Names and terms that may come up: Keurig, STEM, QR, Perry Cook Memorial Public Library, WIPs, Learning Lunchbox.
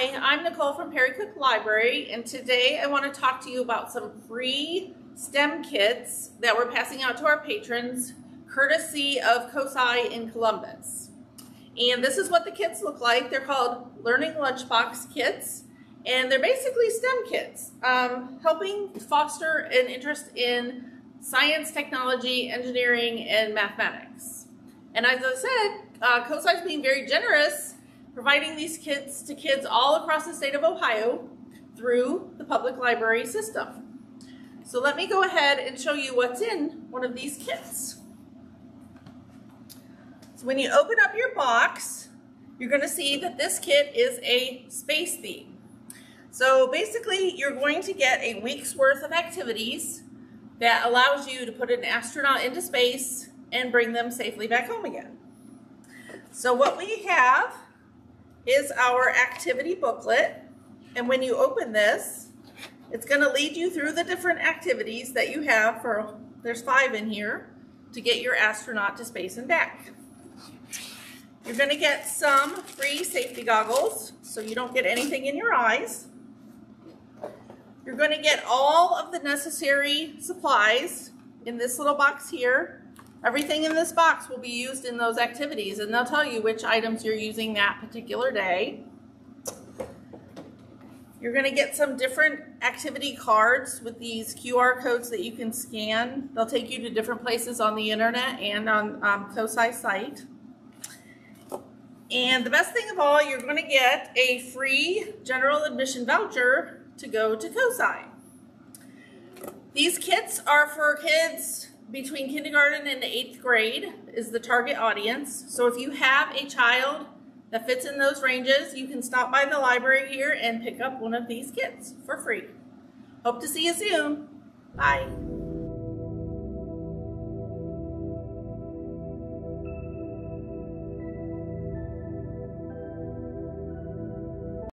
Hi, I'm Nicole from Perry Cook Library, and today I want to talk to you about some free STEM kits that we're passing out to our patrons courtesy of COSI in Columbus. And this is what the kits look like. They're called Learning Lunchbox kits, and they're basically STEM kits, helping foster an interest in science, technology, engineering, and mathematics. And as I said, COSI is being very generous, providing these kits to kids all across the state of Ohio through the public library system. So let me go ahead and show you what's in one of these kits. So when you open up your box, you're going to see that this kit is a space theme. So basically, you're going to get a week's worth of activities that allows you to put an astronaut into space and bring them safely back home again. So what we have is our activity booklet, and when you open this, it's going to lead you through the different activities that you have for, there's 5 in here, to get your astronaut to space and back. You're going to get some free safety goggles so you don't get anything in your eyes. You're going to get all of the necessary supplies in this little box here. Everything in this box will be used in those activities, and they'll tell you which items you're using that particular day. You're going to get some different activity cards with these QR codes that you can scan. They'll take you to different places on the internet and on COSI site. And the best thing of all, you're going to get a free general admission voucher to go to COSI. These kits are for kids between kindergarten and the 8th grade is the target audience. So if you have a child that fits in those ranges, you can stop by the library here and pick up one of these kits for free. Hope to see you soon. Bye.